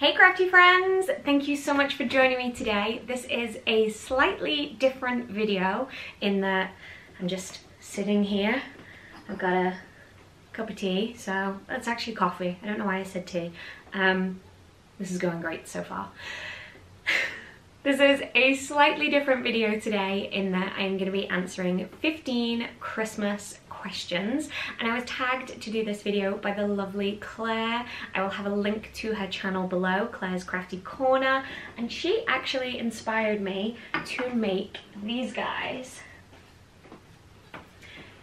Hey crafty friends, thank you so much for joining me today. This is a slightly different video in that I'm just sitting here. I've got a cup of tea, so that's actually coffee. I don't know why I said tea. This is going great so far. This is a slightly different video today in that I'm going to be answering 15 Christmas questions, and I was tagged to do this video by the lovely Claire. I will have a link to her channel below, Claire's Crafty Corner, and she actually inspired me to make these guys.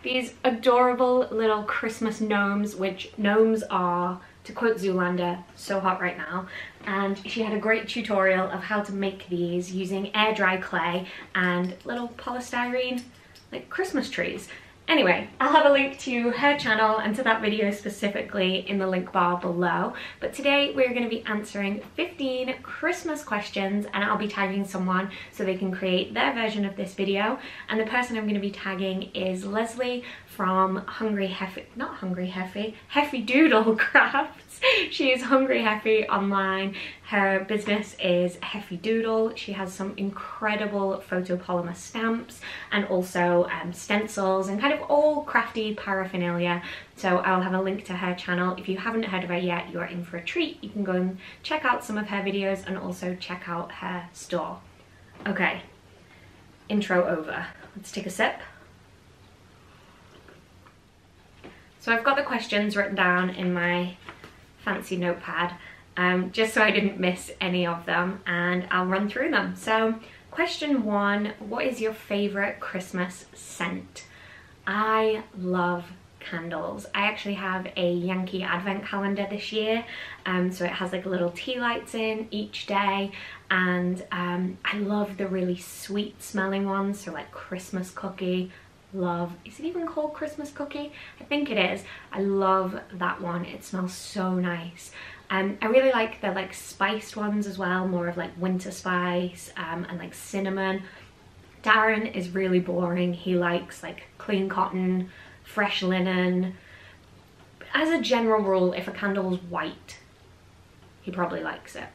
These adorable little Christmas gnomes, which gnomes are, to quote Zulanda, so hot right now. And she had a great tutorial of how to make these using air dry clay and little polystyrene like Christmas trees. Anyway, I'll have a link to her channel and to that video specifically in the link bar below. But today we're going to be answering 15 Christmas questions, and I'll be tagging someone so they can create their version of this video. And the person I'm going to be tagging is Lesley from Hungry Heffy, not Hungry Heffy, Heffy Doodle Crafts. She is Hungry Heffy online. Her business is Heffy Doodle. She has some incredible photopolymer stamps and also stencils and kind of all crafty paraphernalia. So I'll have a link to her channel. If you haven't heard of her yet, you are in for a treat. You can go and check out some of her videos and also check out her store. Okay, intro over. Let's take a sip. So I've got the questions written down in my fancy notepad. Just so I didn't miss any of them, and I'll run through them. So question one, what is your favourite Christmas scent? I love candles. I actually have a Yankee advent calendar this year, so it has like little tea lights in each day, and I love the really sweet smelling ones, so like Christmas cookie. Love, is it even called Christmas cookie? I think it is. I love that one, it smells so nice. I really like the like spiced ones as well, more of like winter spice and like cinnamon. Darren is really boring, he likes like clean cotton, fresh linen. As a general rule, if a candle's white, he probably likes it.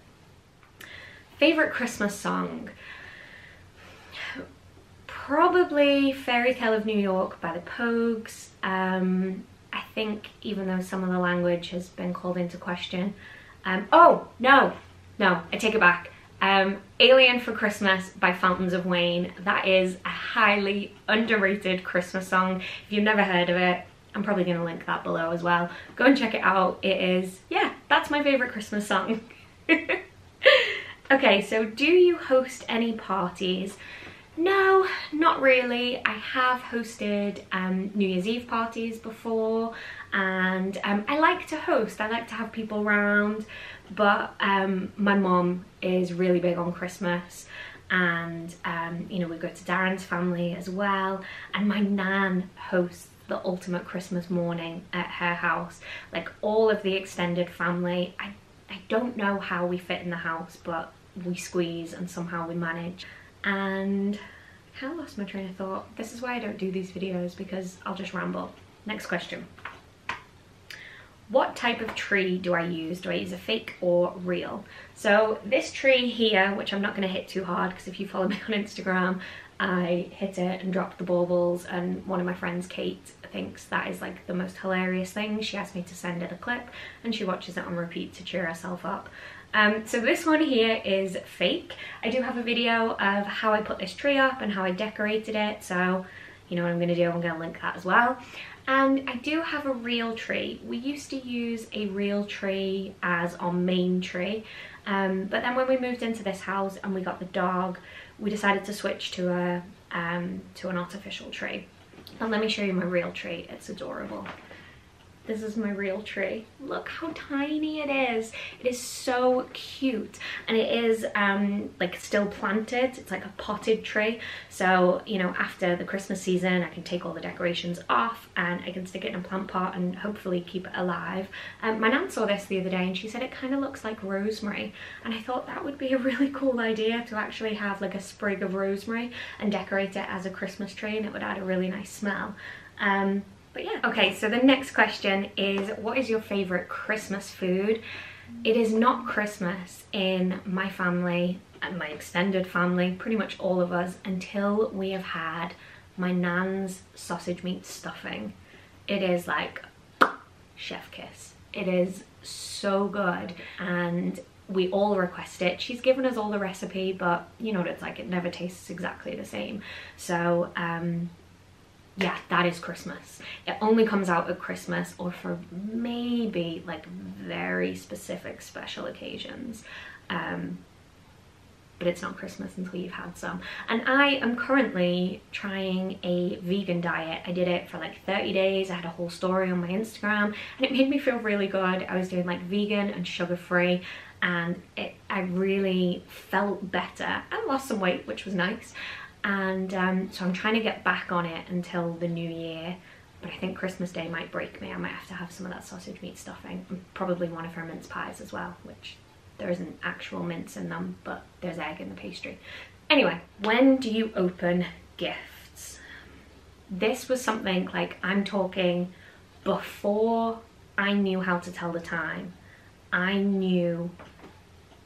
Favourite Christmas song? Probably Fairy Tale of New York by the Pogues. I think even though some of the language has been called into question. Oh, no, I take it back. Alien for Christmas by Fountains of Wayne. That is a highly underrated Christmas song. If you've never heard of it, I'm probably gonna link that below as well. Go and check it out. It is, yeah, that's my favorite Christmas song. Okay, so do you host any parties? No, not really. I have hosted New Year's Eve parties before, and I like to host. I like to have people around, but my mom is really big on Christmas, and you know, we go to Darren's family as well, and my nan hosts the ultimate Christmas morning at her house. Like all of the extended family, I don't know how we fit in the house, but we squeeze and somehow we manage. And I kind of lost my train of thought. This is why I don't do these videos, because I'll just ramble. Next question. What type of tree do I use? Do I use a fake or real? So this tree here, which I'm not going to hit too hard, because if you follow me on Instagram, I hit it and drop the baubles, and one of my friends, Kate, thinks that is like the most hilarious thing. She asked me to send her a clip, and she watches it on repeat to cheer herself up. So this one here is fake. I do have a video of how I put this tree up and how I decorated it, so you know what I'm going to do, I'm going to link that as well. And I do have a real tree. We used to use a real tree as our main tree, but then when we moved into this house and we got the dog, we decided to switch to a to an artificial tree. And let me show you my real tree, it's adorable. This is my real tree. Look how tiny it is. It is so cute, and it is like still planted. It's like a potted tree. So, you know, after the Christmas season, I can take all the decorations off and I can stick it in a plant pot and hopefully keep it alive. My nan saw this the other day and she said it kind of looks like rosemary. And I thought that would be a really cool idea, to actually have like a sprig of rosemary and decorate it as a Christmas tree, and it would add a really nice smell. But yeah. Okay, so the next question is, what is your favourite Christmas food? It is not Christmas in my family and my extended family, pretty much all of us, until we have had my nan's sausage meat stuffing. It is like chef kiss. It is so good and we all request it. She's given us all the recipe, but you know what it's like, it never tastes exactly the same. So yeah, that is Christmas. It only comes out at Christmas or for maybe like very specific special occasions. But it's not Christmas until you've had some. And I am currently trying a vegan diet. I did it for like 30 days. I had a whole story on my Instagram and it made me feel really good. I was doing like vegan and sugar-free and I really felt better. I lost some weight, which was nice. And so I'm trying to get back on it until the new year. But I think Christmas Day might break me. I might have to have some of that sausage meat stuffing. And probably one of her mince pies as well, which there isn't actual mince in them, but there's egg in the pastry. Anyway, when do you open gifts? This was something like, I'm talking before I knew how to tell the time. I knew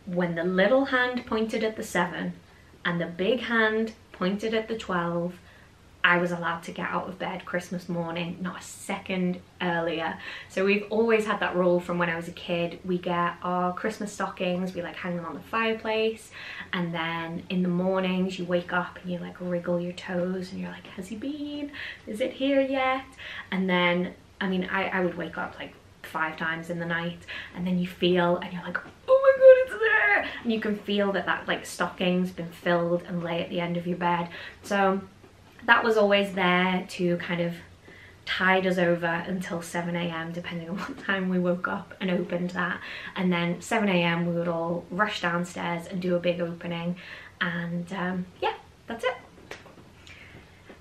when the little hand pointed at the 7 and the big hand pointed at the 12, I was allowed to get out of bed Christmas morning, not a second earlier. So we've always had that rule from when I was a kid. We get our Christmas stockings, we like hang them on the fireplace, and then in the mornings you wake up and you like wriggle your toes and you're like, has he been? Is it here yet? And then, I mean, I would wake up like 5 times in the night, and then you feel and you're like, oh my God, it's there! And you can feel that that like stocking's been filled and lay at the end of your bed. So that was always there to kind of tide us over until 7 a.m, depending on what time we woke up and opened that. And then 7 a.m, we would all rush downstairs and do a big opening. And yeah, that's it.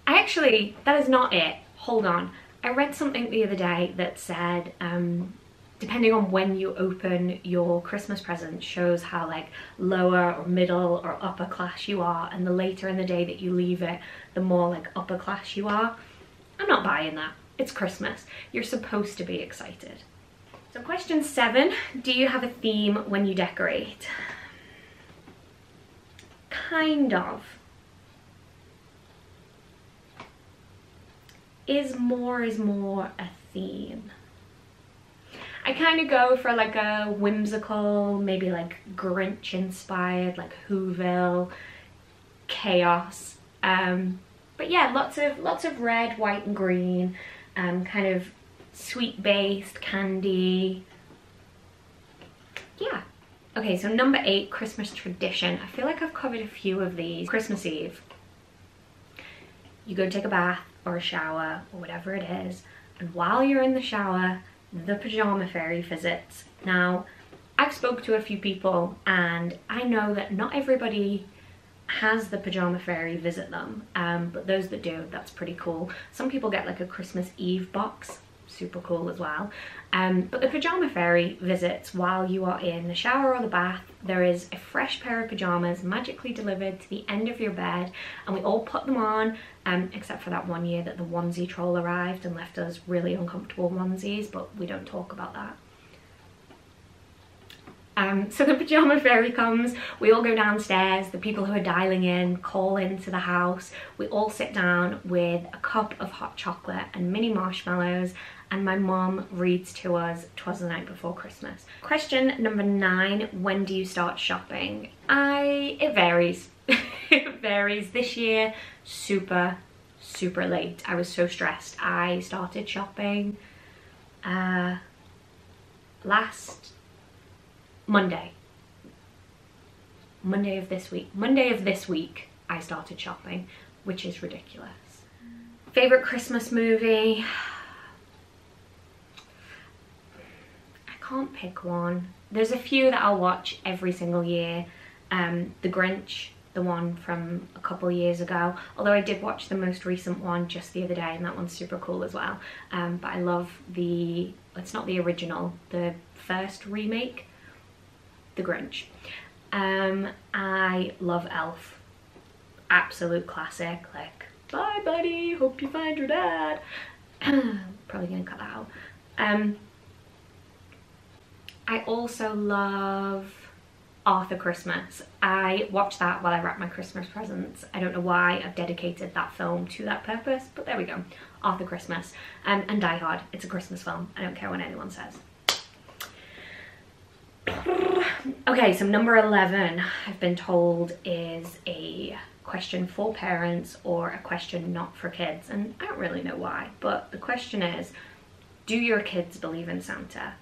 Actually, that is not it. Hold on. I read something the other day that said, depending on when you open your Christmas presents shows how like lower or middle or upper class you are, and the later in the day that you leave it, the more like upper class you are. I'm not buying that. It's Christmas. You're supposed to be excited. So question 7, do you have a theme when you decorate? Kind of. Is more a theme. I kind of go for like a whimsical, maybe like Grinch inspired, like Whoville chaos. But yeah, lots of red, white and green, kind of sweet based candy. Yeah. Okay, so number 8, Christmas tradition. I feel like I've covered a few of these. Christmas Eve, you go take a bath or a shower or whatever it is, and while you're in the shower, the pajama fairy visits. Now, I've spoke to a few people and I know that not everybody has the pajama fairy visit them, but those that do, that's pretty cool. Some people get like a Christmas Eve box, super cool as well. But the pajama fairy visits while you are in the shower or the bath. There is a fresh pair of pajamas magically delivered to the end of your bed, and we all put them on, except for that one year that the onesie troll arrived and left us really uncomfortable onesies, but we don't talk about that. So the pajama fairy comes, we all go downstairs, the people who are dialing in call into the house, we all sit down with a cup of hot chocolate and mini marshmallows, and my mom reads to us "'Twas the Night Before Christmas." Question number 9, when do you start shopping? It varies. It varies. This year, super late. I was so stressed. I started shopping last Monday of this week I started shopping, which is ridiculous. Favorite Christmas movie? I can't pick one. There's a few that I'll watch every single year. The Grinch, the one from a couple years ago, although I did watch the most recent one just the other day and that one's super cool as well. But I love it's not the original, the first remake, The Grinch. I love Elf. Absolute classic. Like, bye buddy, hope you find your dad. Probably gonna cut that out. I also love Arthur Christmas. I watch that while I wrap my Christmas presents. I don't know why I've dedicated that film to that purpose, but there we go. Arthur Christmas. And Die Hard. It's a Christmas film. I don't care what anyone says. Okay, so number 11, I've been told, is a question for parents or a question not for kids, and I don't really know why, but the question is, do your kids believe in Santa?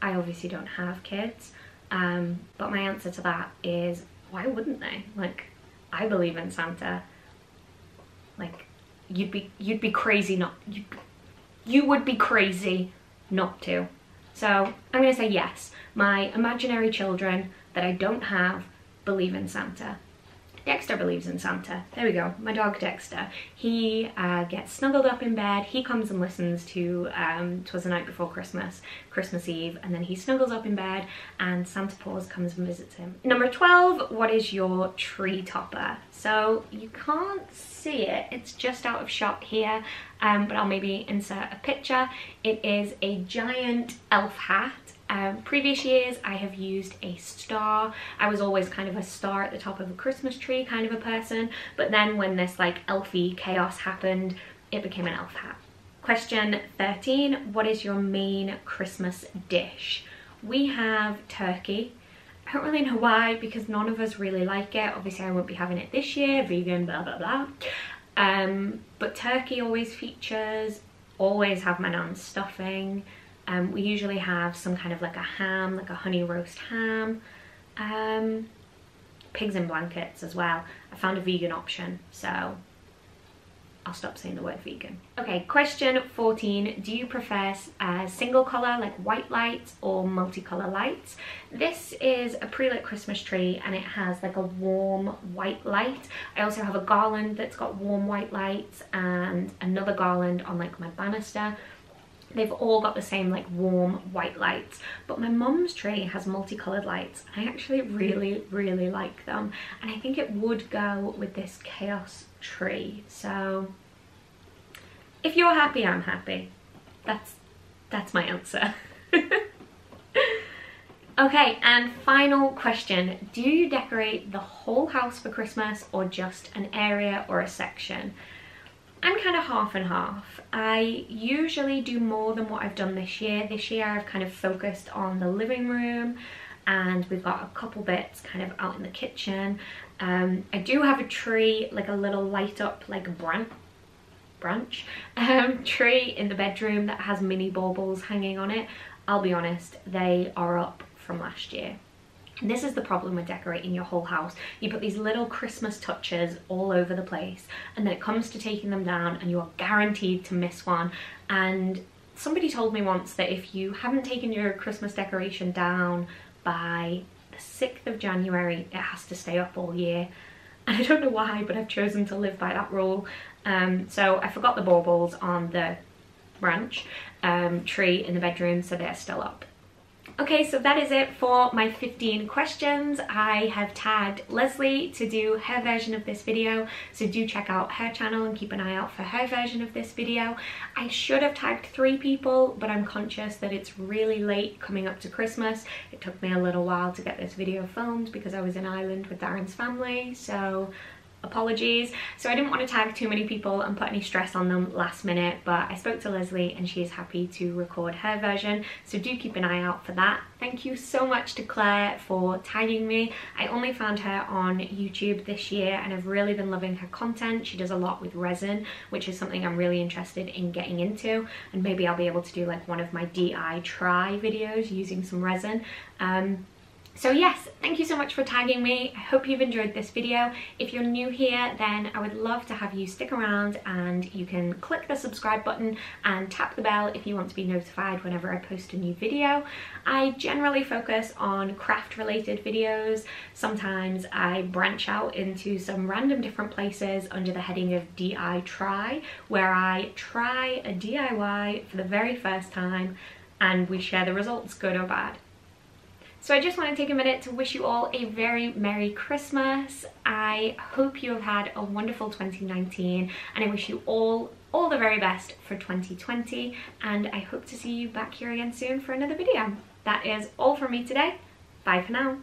I obviously don't have kids, but my answer to that is, why wouldn't they? Like, I believe in Santa. Like, you'd be crazy not, you would be crazy not to. So I'm gonna say yes. My imaginary children that I don't have believe in Santa. Dexter believes in Santa. There we go, my dog Dexter. He gets snuggled up in bed. He comes and listens to 'Twas the Night Before Christmas, Christmas Eve, and then he snuggles up in bed and Santa Paws comes and visits him. Number 12, what is your tree topper? So you can't see it, it's just out of shot here, but I'll maybe insert a picture. It is a giant elf hat. Previous years I have used a star. I was always kind of a star at the top of a Christmas tree kind of a person, but then when this like elfy chaos happened, it became an elf hat. Question 13, what is your main Christmas dish? We have turkey. I don't really know why, because none of us really like it. Obviously I won't be having it this year, vegan, blah blah blah. But turkey always features, always have my nan's stuffing. We usually have some kind of like a ham, like a honey roast ham, pigs in blankets as well. I found a vegan option, so I'll stop saying the word vegan. Okay, question 14, do you prefer single colour, like white lights, or multicolour lights? This is a pre-lit Christmas tree and it has like a warm white light. I also have a garland that's got warm white lights and another garland on like my banister. They've all got the same like warm white lights, but my mum's tree has multicoloured lights. I actually really like them, and I think it would go with this chaos tree. So if you're happy, I'm happy. That's my answer. Okay, and final question. Do you decorate the whole house for Christmas or just an area or a section? I'm kind of half and half. I usually do more than what I've done this year. This year I've kind of focused on the living room and we've got a couple bits kind of out in the kitchen. I do have a tree, like a little light up like branch tree in the bedroom that has mini baubles hanging on it. I'll be honest, they are up from last year. And this is the problem with decorating your whole house. You put these little Christmas touches all over the place, and then it comes to taking them down and you are guaranteed to miss one. And somebody told me once that if you haven't taken your Christmas decoration down by the 6th of January, it has to stay up all year. And I don't know why, but I've chosen to live by that rule. So I forgot the baubles on the branch tree in the bedroom, so they're still up. Okay, so that is it for my 15 questions. I have tagged Lesley to do her version of this video, so do check out her channel and keep an eye out for her version of this video. I should have tagged 3 people, but I'm conscious that it's really late coming up to Christmas. It took me a little while to get this video filmed because I was in Ireland with Darren's family, so apologies. So I didn't want to tag too many people and put any stress on them last minute, but I spoke to Lesley and she is happy to record her version, so do keep an eye out for that. Thank you so much to Claire for tagging me. I only found her on YouTube this year and I've really been loving her content. She does a lot with resin, which is something I'm really interested in getting into, and maybe I'll be able to do like one of my DI try videos using some resin. So yes, thank you so much for tagging me. I hope you've enjoyed this video. If you're new here, then I would love to have you stick around, and you can click the subscribe button and tap the bell if you want to be notified whenever I post a new video. I generally focus on craft related videos. Sometimes I branch out into some random different places under the heading of DI Try, where I try a DIY for the very first time and we share the results, good or bad. So I just want to take a minute to wish you all a very Merry Christmas. I hope you have had a wonderful 2019, and I wish you all the very best for 2020, and I hope to see you back here again soon for another video. That is all from me today. Bye for now.